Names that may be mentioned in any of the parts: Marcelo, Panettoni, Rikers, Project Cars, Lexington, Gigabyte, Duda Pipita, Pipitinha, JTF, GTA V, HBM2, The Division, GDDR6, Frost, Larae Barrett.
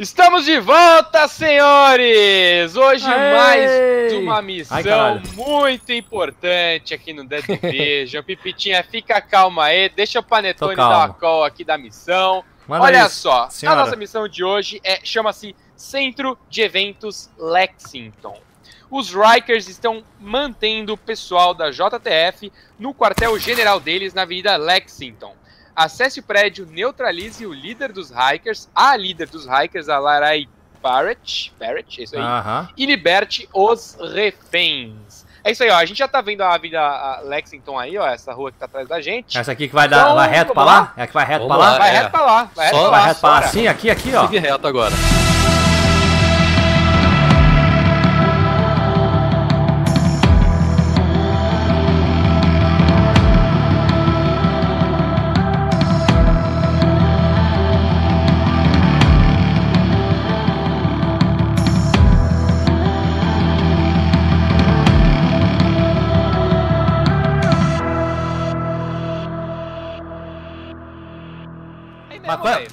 Estamos de volta, senhores! Hoje mais uma missão muito importante aqui no The Division. Pipitinha, fica calma aí, deixa o Panettoni dar uma call aqui da missão. Mano, olha só, a nossa missão de hoje chama-se Centro de Eventos Lexington. Os Rikers estão mantendo o pessoal da JTF no quartel-general deles na Avenida Lexington. Acesse o prédio, neutralize o líder dos Rikers, a Larae Barrett, isso aí, e liberte os reféns. É isso aí, ó, a gente já tá vendo a Avenida Lexington aí, ó, essa rua que tá atrás da gente. Essa aqui que vai, então, vai reto pra lá? É a que vai reto pra lá? Vai reto pra lá, vai reto pra lá. Sim, aqui, ó. Fique reto agora.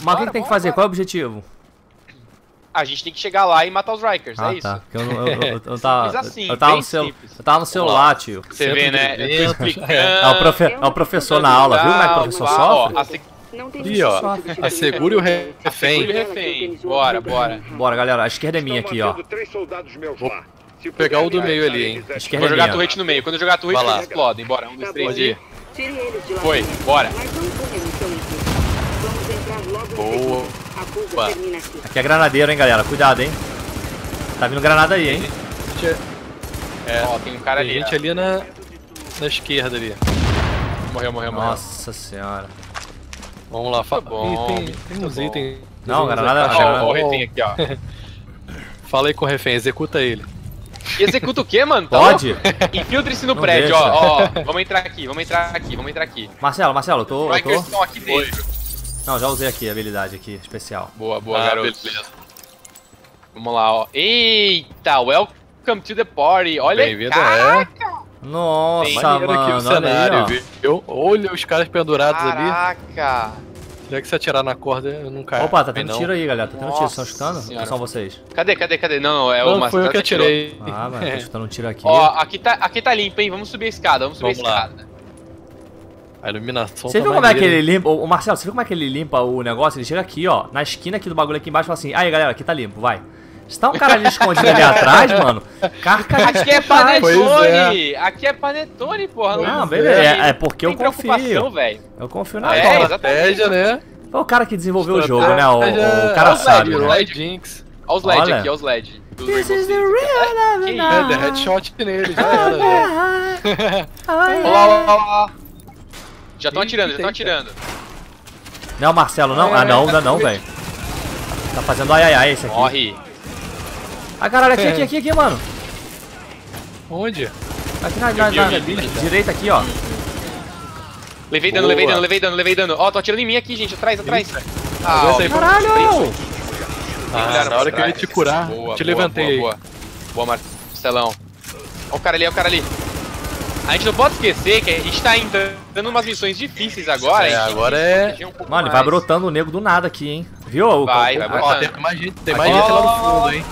Mas o que tem que fazer? Bora. Qual é o objetivo? A gente tem que chegar lá e matar os Rikers, é isso. Eu tava no celular, tio. Você vê, né? É o professor na aula, viu? Como é que o professor sofre? Assegure o refém. Bora, galera. A esquerda é minha aqui, ó. Vou pegar o do meio ali, hein. Vou jogar a turrete no meio. Quando eu jogar a turrete, eles explodem. Bora, 1, 2, 3 e... Foi, bora. Boa. Aqui é granadeiro, hein, galera. Cuidado, hein. Tá vindo granada aí, hein. Ó, tem um cara ali. Gente ali na esquerda ali. Morreu. Nossa senhora. Vamos lá, bom. Tem uns itens. Não, granada não. Ó, o refém aqui, ó. Fala aí com o refém, executa ele. Executa o quê, mano? Tá pode? Infiltre-se no prédio, deixa. ó. Vamos entrar aqui. Marcelo, eu tô. Os Rikers estão aqui dentro. Não, já usei aqui a habilidade aqui, especial. Boa, garoto. Beleza. Vamos lá, ó. Eita, welcome to the party. Olha aí, caraca. Nossa, mano, aqui o cenário, olha aí, olha os caras pendurados ali. Caraca. Será que se atirar na corda eu não caio? Opa, tá tendo tiro aí, galera. Tá tendo tiro, estão chutando? Ou são vocês? Cadê? Não, é o Marcelo que atirei. Ah, mano, tá chutando um tiro aqui. Ó, aqui tá limpo, hein? Vamos subir a escada, vamos lá. A iluminação. Você viu como é que ele limpa? Ô, Marcelo, você viu como é que ele limpa o negócio? Ele chega aqui, ó, na esquina aqui do bagulho aqui embaixo e fala assim: aí, galera, aqui tá limpo, vai. Se tá um cara ali escondido ali atrás, mano. Aqui é Panettoni! Aqui é Panettoni, porra. Não, beleza. É porque eu confio. Eu confio na estratégia, né? Foi o cara que desenvolveu o jogo, né? O cara sabe. Olha os LED aqui, olha os LED. This is the real life. É, headshot nele, já era. Olha lá. Já estão atirando. Não, Marcelo, não. Não, velho. Tá fazendo ai esse aqui. Morre. Ah, caralho, aqui, mano. Onde? Aqui na direita aqui, ó. Levei dano. Ó, tô atirando em mim aqui, gente. Atrás. Caralho! Na hora que eu ia te curar, te levantei. Boa, Marcelão. Ó o cara ali. A gente não pode esquecer que a gente tá dando umas missões difíceis agora, hein? Mano, vai brotando o nego do nada aqui, hein? Viu? Vai brotando. Tem mais gente lá no fundo, hein?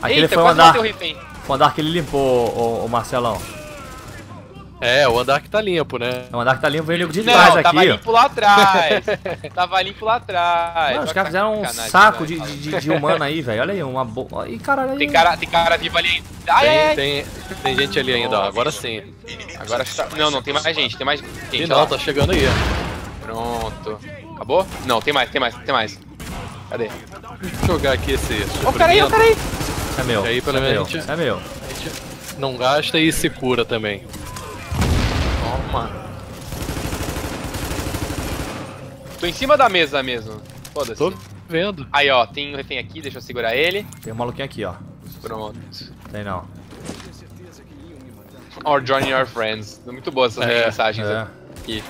Aquele foi o andar. Foi o andar que ele limpou, o Marcelão. É, o andar que tá limpo, né? O andar que tá limpo veio o nego de trás aqui. Tava limpo lá atrás. Mano, os caras fizeram um saco de humano aí, velho. Olha aí, uma boa. Ih, caralho. Tem cara vivo ali ainda. Tem gente ali ainda, ó. Agora sim. Agora tá... Não, tem mais gente. Não, tá chegando aí. Pronto. Acabou? Não, tem mais. Cadê? Deixa eu jogar aqui esse... Ó, o cara aí. É meu. Aí, pelo menos, é meu. A gente não gasta e se cura também. Toma. Tô em cima da mesa mesmo. Foda-se. Tô vendo. Aí, ó, tem um refém aqui, deixa eu segurar ele. Tem um maluquinho aqui, ó. Pronto. Tem não. Or join your friends. Muito boas essas mensagens aqui.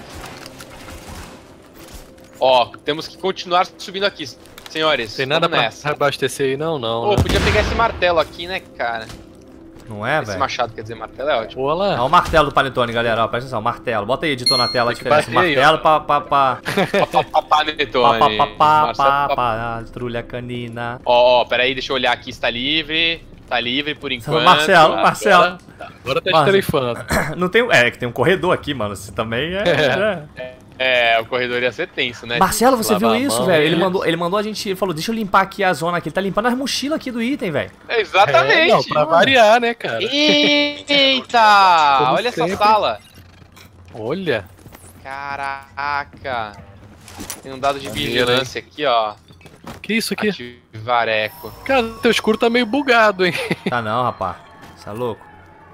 Ó, temos que continuar subindo aqui, senhores. Tem nada pra abastecer aí, não. Pô, podia pegar esse martelo aqui, né, cara? Não é, velho? Esse machado, quer dizer, martelo é ótimo. Olha o martelo do Panettoni, galera. Ó, presta atenção, o martelo. Bota aí, editor, na tela a diferença. Martelo pra... Panettoni. Patrulha canina. Ó, peraí, deixa eu olhar aqui se tá livre. Tá livre por enquanto. Marcelo, agora, Marcelo. Agora tá estrefando. Não tem... É que tem um corredor aqui, mano. Isso também é... o corredor ia ser tenso, né? Marcelo, você viu isso, velho? Ele mandou a gente, ele falou, deixa eu limpar aqui a zona aqui. Ele tá limpando as mochilas aqui do item, velho. Exatamente. Não, pra variar, né, cara? Eita! Como olha sempre. Essa sala. Olha. Caraca. Tem um dado de vigilância aqui, ó. Que isso aqui? Ativareco. Cara, teu escuro tá meio bugado, hein? Tá não, rapaz. Você é louco?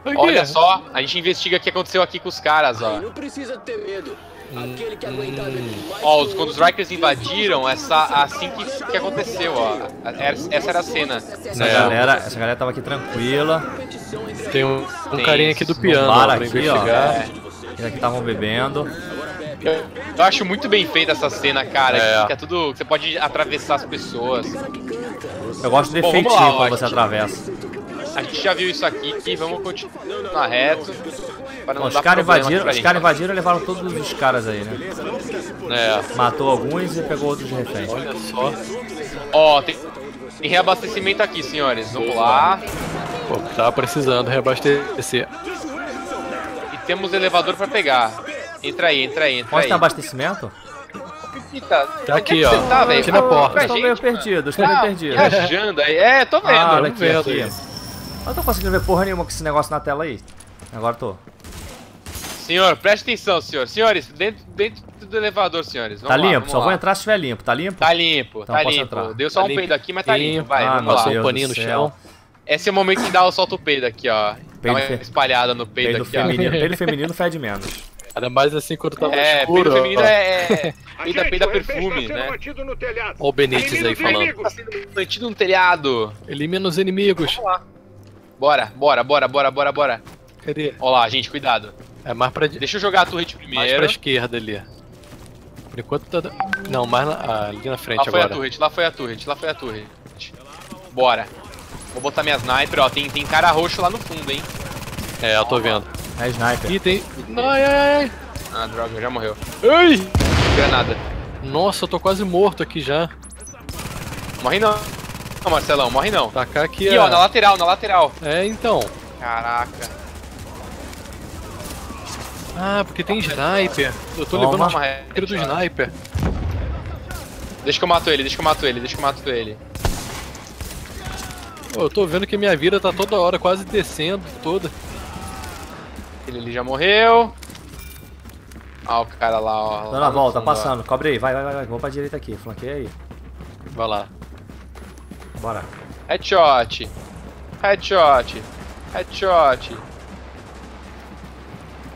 Olha só, a gente investiga o que aconteceu aqui com os caras, ó. Não precisa ter medo. Aquele que ó, quando os Rikers invadiram, assim que aconteceu, ó. Essa era a cena. Essa galera tava aqui tranquila. Tem um carinha aqui do piano ó, pra investigar. Eles aqui estavam bebendo. Eu acho muito bem feita essa cena, cara. Que é tudo. Você pode atravessar as pessoas. Eu gosto de efeito quando você atravessa. A gente já viu isso aqui, e vamos continuar reto. Bom, os caras invadiram e levaram todos os caras aí, né? Matou alguns e pegou outros de refém. Olha só. Ó, tem reabastecimento aqui, senhores. Vamos lá. Pô, tava precisando reabastecer. E temos elevador pra pegar. Entra aí. Mostra abastecimento? Tá aqui, ó. Tá aqui na porta. Estou meio perdido. Viajando aí. Tô vendo. Olha aqui, eu não tô conseguindo ver porra nenhuma com esse negócio na tela aí. Agora tô. Senhor, preste atenção, senhor. Senhores, dentro do elevador, senhores. Vamos lá, só vou entrar se estiver limpo. Tá limpo? Tá limpo. Deu só um peido aqui, mas tá limpo. Vai, vamos lá. Tem um paninho no chão. Esse é o momento que dá o solto peido aqui, ó. Dá uma espalhada no peido aqui, ó. Peido feminino fede menos. Ainda mais assim quando tá escuro. Peida perfume, né? Ó o Benítez aí falando. Tá sendo mantido no telhado. Elimina os inimigos. Vamos lá. Bora. Cadê? Ó lá, gente, cuidado. É mais pra... Deixa eu jogar a turret primeiro. Mais pra esquerda ali. Por enquanto tá... Não, mais ali na frente agora. Lá foi a turret. Bora. Vou botar minha sniper, ó. Tem cara roxo lá no fundo, hein. Eu tô vendo. É sniper. Ih, tem... Ai. Ah, droga, já morreu. Ai! Granada. Nossa, eu tô quase morto aqui já. Morre não. Não, Marcelão, morre não. Tacar aqui, ó, na lateral. Então. Caraca. Ah, porque tem sniper. Eu tô levando uma tiro do sniper. Deixa que eu mato ele. Pô, eu tô vendo que minha vida tá toda hora quase descendo toda. Ele ali já morreu. Ah, o cara lá, ó. Dando a volta, passando. Cobre aí, vai. Vou pra direita aqui, flanqueia aí. Vai lá. Bora. Headshot.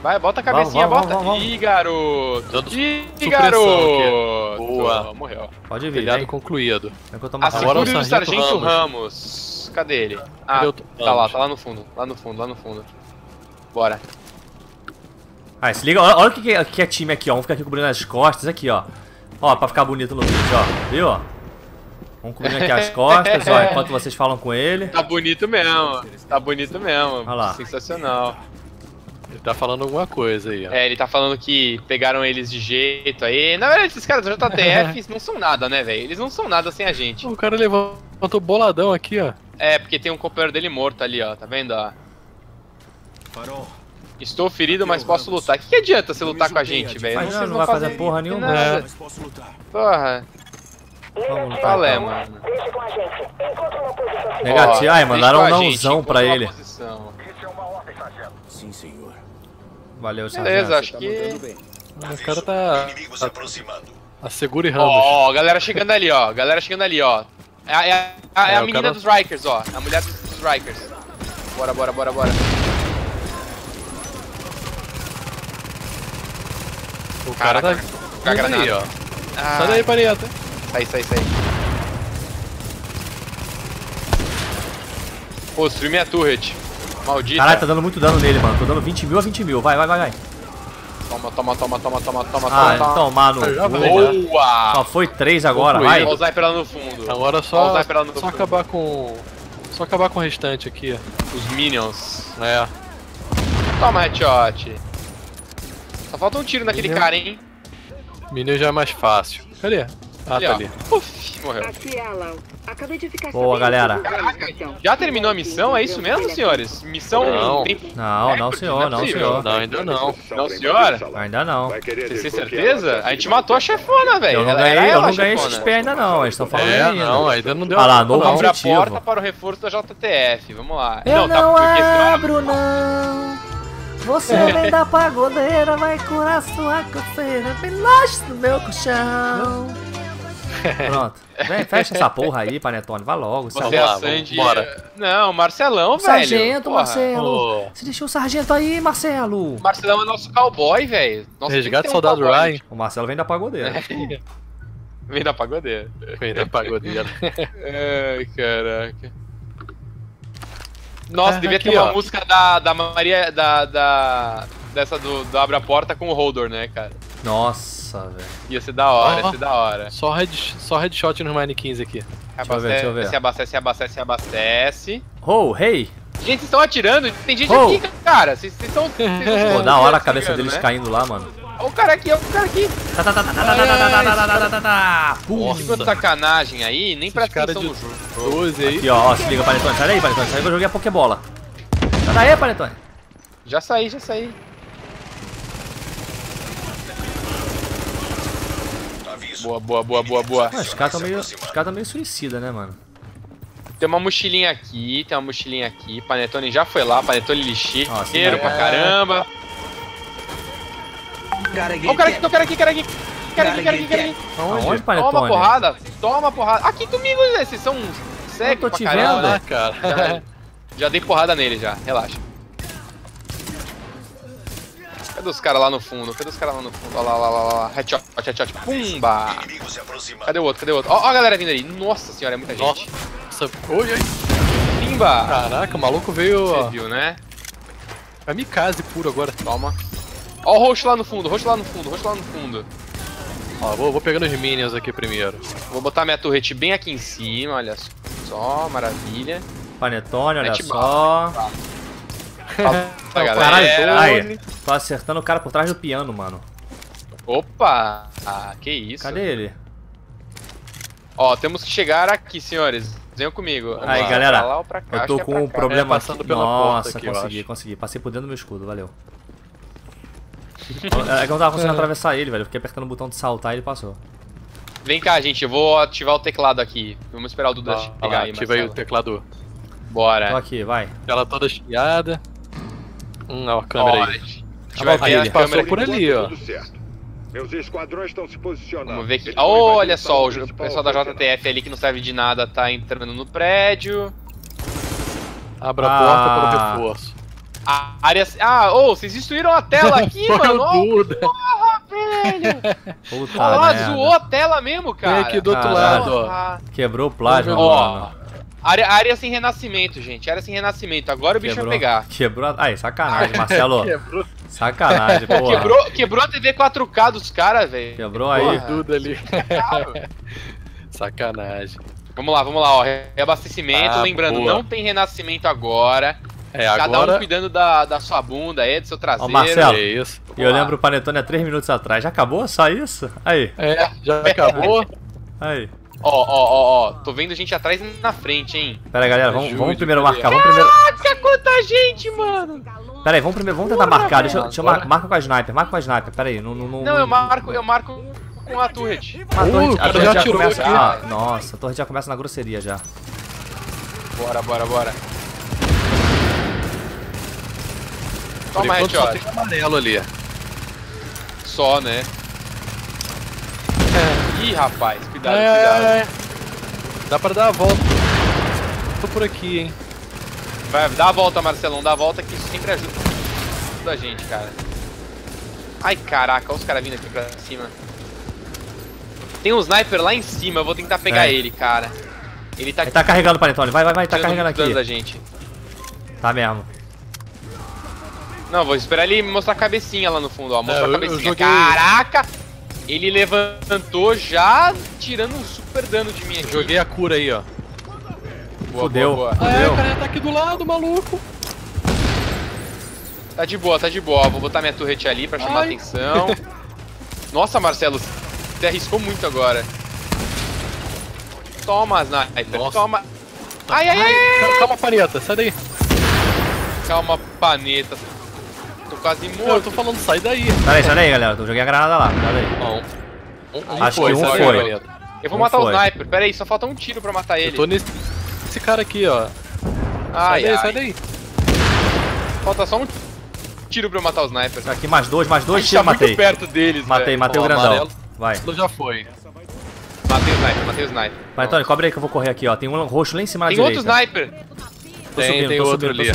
Vai, bota a cabecinha, bota. Ih, garoto. Boa. Morreu. Pode vir, né? Concluído. Agora o Sargento Ramos. Cadê ele? Ah, tá lá no fundo. Bora. Se liga. Olha o que é time aqui, ó. Vamos ficar aqui cobrindo as costas aqui, ó. Ó, pra ficar bonito no vídeo, ó. Viu? Vamos cobrindo aqui as costas, ó, enquanto vocês falam com ele. Tá bonito mesmo. Olha lá. Sensacional. Ele tá falando alguma coisa aí, ó. Ele tá falando que pegaram eles de jeito aí. Na verdade, esses caras do JTF não são nada, né, velho? Eles não são nada sem a gente. O cara levantou boladão aqui, ó. Porque tem um companheiro dele morto ali, ó. Tá vendo, ó? Parou. Estou ferido, mas posso lutar. O que adianta você lutar com a gente, velho? Não vai fazer porra nenhuma. Mas posso lutar. Porra. Vamos, mano. Negativo. Ai, mandaram um nãozão pra ele. Sim, senhor. Valeu, senhor. Beleza, acho que... O cara tá... Assegura e Ramos. Ó, galera chegando ali, ó. É a menina dos Rikers, ó. A mulher dos Rikers. Bora. O cara tá... Com a granada, ó. Sai daí, palheta. Sai. Pô, destruí minha turret. Maldito. Caralho, tá dando muito dano nele, mano. Tô dando 20.000 a 20.000. Vai. Toma. Tomar no cu. Boa. Só foi 3 agora, vai. Vou usar pela no fundo. Agora só acabar com o restante aqui, ó. Os minions, né? Toma headshot. Só falta um tiro naquele cara, hein? Minion já é mais fácil. Cadê? Ah, ali, tá ali. Uf, morreu. Aqui é a Lau. Acabei de ficar sabendo. Boa, galera. Caraca, já terminou a missão? É isso mesmo, senhores? Missão... Não, não, senhor, não, senhor. Não, ainda não. Não, senhora? Ainda não. Você tem certeza? A gente matou a chefona, velho. Eu não ganhei XP ainda não, eles estão falando ainda. Não, ainda não deu. Olha lá, novo objetivo. Abre a porta para o reforço da JTF, vamos lá. Eu não abro, não. Você vem da pagodeira, vai curar sua coceira, bem longe do meu colchão. Pronto. Vem, fecha essa porra aí, Panettoni. Vai logo. Você é Sandy. Bora. Não, Marcelão, velho. Sargento, porra. Marcelo. Pô. Você deixou o sargento aí, Marcelo. Marcelão é nosso cowboy, velho. Resgate soldado Ryan. O Marcelo vem da pagodeira. É. Vem da pagodeira. Vem da pagodeira. Ai, caraca. Nossa, devia ter uma música da Maria, dessa do Abra a Porta com o Holder, né, cara? Nossa, velho. Ia ser da hora, ia ser da hora. Só headshot nos manequins aqui. Deixa eu ver. Se abastece, abastece, abastece. Oh, hey! Gente, vocês estão atirando? Tem gente aqui, cara. Vocês estão... Pô, da hora a cabeça deles caindo lá, mano. Olha o cara aqui, olha o cara aqui. Nossa, quanta sacanagem aí. Nem pra cara do jogo. Aqui, ó, se liga, Panettoni. Sai daí, Panettoni. Sai que eu joguei a Pokébola. Sai daí, Panettoni. Já saí, já saí. Boa, boa, boa, boa, boa. Mano, os caras tão meio suicida, né, mano? Tem uma mochilinha aqui, Panettoni já foi lá, Panettoni lixeiro pra caramba. Olha o cara aqui, cara aqui. Aonde, Panettoni? Toma porrada, Aqui comigo, né? Vocês são cegos pra caramba, né, cara? Já dei porrada nele já, relaxa. Cadê os caras lá no fundo? Olha lá, Headshot, Pumba! Cadê o outro? Ó a galera vindo ali. Nossa senhora, é muita gente. Nossa, oi, oi. Pumba! Caraca, o maluco veio... Você viu, né? É kamikaze puro agora. Toma. Ó o roxo lá no fundo, Ó, vou pegando os minions aqui primeiro. Vou botar minha turret bem aqui em cima, olha só, maravilha. Panettoni, olha só. Caralho, tô acertando o cara por trás do piano, mano. Opa! Ah, que isso. Cadê ele? Ó, temos que chegar aqui, senhores. Venham comigo. Vamos aí, lá, galera. Pra lá ou pra cá? Eu tô com um problema passando pela porta aqui. Nossa, consegui. Passei por dentro do meu escudo, valeu. É que eu tava conseguindo atravessar ele, velho. Fiquei apertando o botão de saltar e ele passou. Vem cá, gente. Eu vou ativar o teclado aqui. Vamos esperar o Duda chegar aí, ativa aí o teclado. Bora. Tô aqui, vai. Ela toda chiada. Olha a câmera aí. A gente passou por ali, ó. Meus esquadrões estão se posicionando. Vamos ver aqui. Olha só, o pessoal da JTF ali que não serve de nada tá entrando no prédio. Abra a porta para o reforço. A área... Ah, ô, vocês destruíram a tela aqui, mano! Oh, porra, velho! Puta, zoou a tela mesmo, cara! Vem aqui do outro lado, ó. Quebrou o plasma, mano. Área sem renascimento, gente. Área sem renascimento. Agora o bicho vai pegar. Quebrou. Ai, sacanagem, Marcelo. Quebrou. Sacanagem, pô. Quebrou a TV 4K dos caras, velho. Quebrou aí tudo ali. Sacanagem. Vamos lá, ó. Reabastecimento. Lembrando, não tem renascimento agora. É, Cada um cuidando da sua bunda aí, do seu traseiro. Ó, Marcelo, eu lembro o Panettoni há 3 minutos atrás. Já acabou? Só isso? Aí. É, já acabou. Aí. Ó, tô vendo gente atrás e na frente, hein. Pera aí, galera, vamos primeiro marcar. Caraca, quanta gente, mano. Pera aí, vamos tentar marcar. Deixa eu marcar com a sniper, pera aí. Não, eu marco com a turret. A turret já começa. Nossa, a turret já começa na grosseria já. Bora. Toma headshot. Só tem amarelo ali. Só, né? Ih, rapaz, cuidado, cuidado. Dá pra dar a volta. Tô por aqui, hein. Vai, dá a volta, Marcelão, dá a volta que isso sempre ajuda a gente, cara. Ai, caraca, olha os caras vindo aqui pra cima. Tem um sniper lá em cima, eu vou tentar pegar ele, cara. Ele tá carregando o Panettoni, vai, tá carregando aqui. Da gente. Tá mesmo. Não, vou esperar ele mostrar a cabecinha lá no fundo, ó. Mostra a cabecinha. Caraca! Ele levantou já, tirando um super dano de mim aqui. Joguei a cura aí, ó. boa, fudeu. Boa, boa. É, o cara tá aqui do lado, maluco. Tá de boa, tá de boa. Vou botar minha turrete ali pra chamar a atenção. Nossa, Marcelo, você arriscou muito agora. Toma, sniper. Nossa. Toma. Ai, ai, ai, ai. Calma, Paneta, sai daí. Calma, Paneta. Tô quase morto. Não, eu tô falando, sai daí. Sai daí, galera. Eu joguei a granada lá. Sai daí. Acho que um foi. Eu vou matar o sniper. Pera aí, só falta um tiro pra matar ele. Eu tô nesse cara aqui, ó. Ai, sai daí, sai daí. Falta só um tiro pra eu matar os snipers. Aqui mais dois tiros, matei. Muito perto deles, matei o grandão. Amarelo. Vai. Já foi. Matei o sniper, matei o sniper. Panettoni, cobre aí que eu vou correr aqui, ó. Tem um roxo lá em cima da direita. Tem outro sniper? Tem outro ali.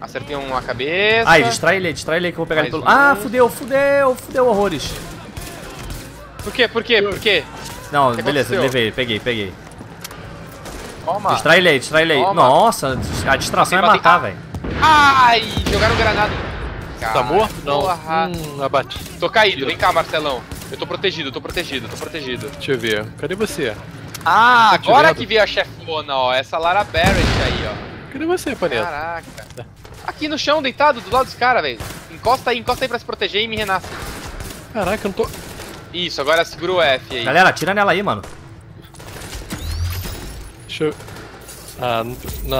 Acertei uma cabeça. Ai, distrai ele aí que eu vou pegar ele pelo... Ah, fudeu, horrores. Por quê? Não, beleza, levei, peguei. Toma. Distrai ele aí. Toma. Nossa, a distração vai matar, velho. Ai, jogaram granada. Tá morto? Não. Abati. Tô caído, vem cá, Marcelão. Eu tô protegido, tô protegido. Deixa eu ver, cadê você? Ah, agora que veio a chefona, ó, essa Larae Barrett aí, ó. Cadê você, Paneta? Caraca. Aqui no chão, deitado, do lado dos caras, velho. Encosta aí pra se proteger e me renasce. Caraca, eu não tô... Isso, agora segura o F aí. Galera, atira nela aí, mano. Deixa eu... Ah,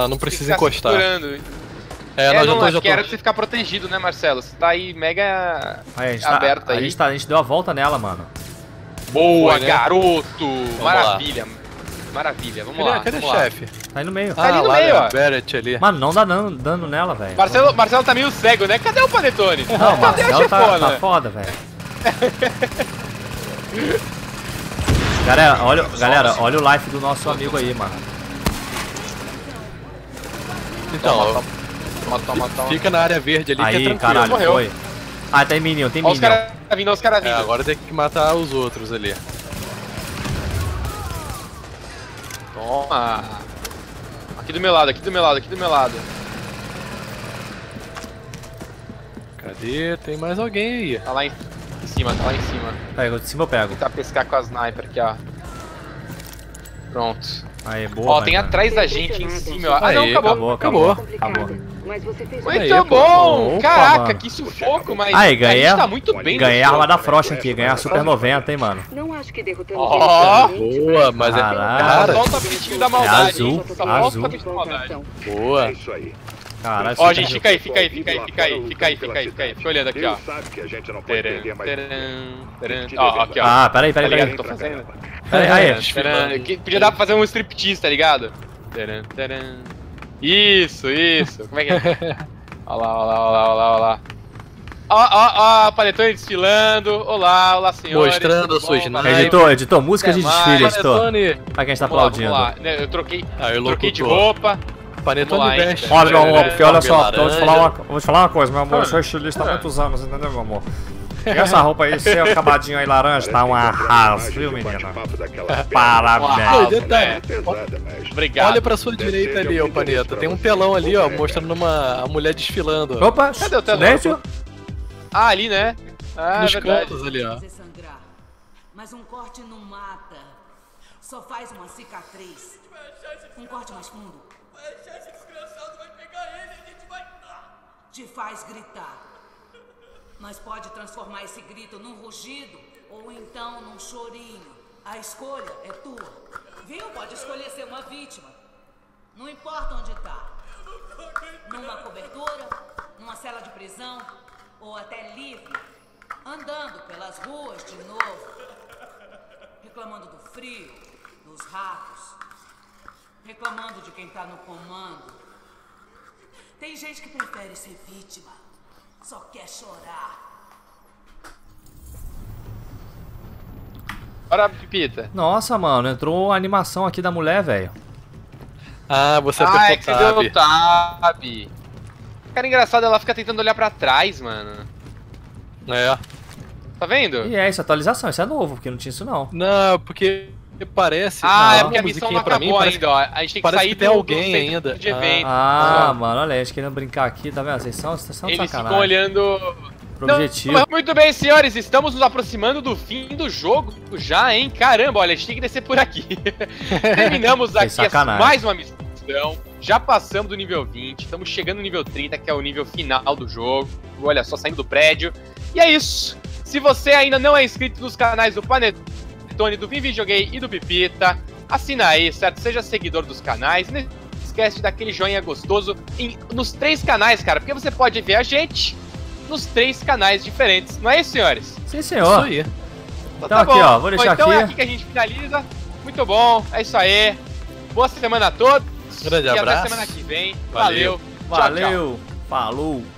não precisa encostar. Não, quero que você ficar protegido, né, Marcelo? Você tá aí mega aberto aí. A gente deu a volta nela, mano. Boa, foi, né? Garoto! Vamos Maravilha, vamos lá. Cadê o chefe? Tá aí no meio. Tá ali no meio, ó. Barrett ali. Mano, não dá dano nela, velho. Marcelo tá meio cego, né? Cadê o Panettoni? Não, Marcelo tá foda, velho. Galera, olha o life do nosso amigo aí, mano. Então, toma. Fica na área verde ali, aí, que é tranquilo. Caralho, morreu. Foi. Ah, tem minion. Os caras vindo. É, agora tem que matar os outros ali. Toma. Aqui do meu lado. Cadê? Tem mais alguém aí. Tá lá em cima. Pega, de cima eu pego. Tentar pescar com a sniper aqui, ó. Pronto. Aí, boa. Ó, tem atrás da gente em cima, ó. Ah, não, acabou. Muito bom! Caraca, que sufoco, mas a gente tá muito bem. Ganhei a arma da Frost aqui, ganhei a Super 90, hein, mano. Ó, boa, mas é... Cara, só o tapetinho da maldade. Azul. Boa. Caralho, ó, gente, fica aí. Fica olhando aqui, ó. Ó, aqui, ó. Ah, peraí. Tô fazendo. Peraí. Podia dar pra fazer um striptease, tá ligado? Isso. Como é que é? Olha lá. Ó, Panettoni desfilando. Olá, senhores. Mostrando a sua sniper. Editor, música de desfile, editor. Pra quem está aplaudindo. Eu troquei de roupa. Olha, meu amor, porque olha só, vou te falar uma coisa, meu amor, eu sou estilista há muitos anos, entendeu, meu amor? E essa roupa aí, seu acabadinho aí laranja, tá um arraso, viu, menina? Parabéns. Obrigado. Olha pra sua direita ali, ô Paneta, tem um telão ali, ó, mostrando uma mulher desfilando. Opa, cadê o telão? Ah, ali, né? Nos cantos ali, ó. Mas um corte não mata, só faz uma cicatriz. Um corte mais fundo. Esse desgraçado vai pegar ele e a gente vai... Te faz gritar. Mas pode transformar esse grito num rugido ou então num chorinho. A escolha é tua. Viu? Pode escolher ser uma vítima. Não importa onde tá. Numa cobertura, numa cela de prisão ou até livre. Andando pelas ruas de novo. Reclamando do frio, dos ratos. Reclamando de quem tá no comando. Tem gente que prefere ser vítima. Só quer chorar. Bora, Pipita. Nossa, mano, entrou a animação aqui da mulher, velho. Ah, você apertou o tab. Ah, é que você deu o tab. Cara, engraçado, ela fica tentando olhar pra trás, mano. É. Tá vendo? E é isso, atualização. Isso é novo, porque não tinha isso, não. Não, porque... Parece. Ah, é porque a missão não acabou ainda, ó. A gente tem que sair de alguém ainda. De evento. Ah, mano, olha aí, eles querendo brincar aqui, tá vendo? Vocês são sacanagem. Eles ficam olhando pro objetivo. Não, muito bem, senhores, estamos nos aproximando do fim do jogo já, hein? Caramba, olha, a gente tem que descer por aqui. Terminamos aqui mais uma missão, já passamos do nível 20, estamos chegando no nível 30, que é o nível final do jogo. Olha só, saindo do prédio. E é isso. Se você ainda não é inscrito nos canais do Panettoni, do Vim Videogame e do Pipita, assina aí, certo? Seja seguidor dos canais, né? Esquece daquele joinha gostoso nos três canais, cara, porque você pode ver a gente nos três canais diferentes, não é isso, senhores? Sim, senhor. Isso aí. Então tá aqui, bom. Ó, vou deixar então aqui. É aqui que a gente finaliza. Muito bom, é isso aí. Boa semana a todos. Grande abraço. E até semana que vem. Valeu. Valeu. Tchau, tchau. Falou.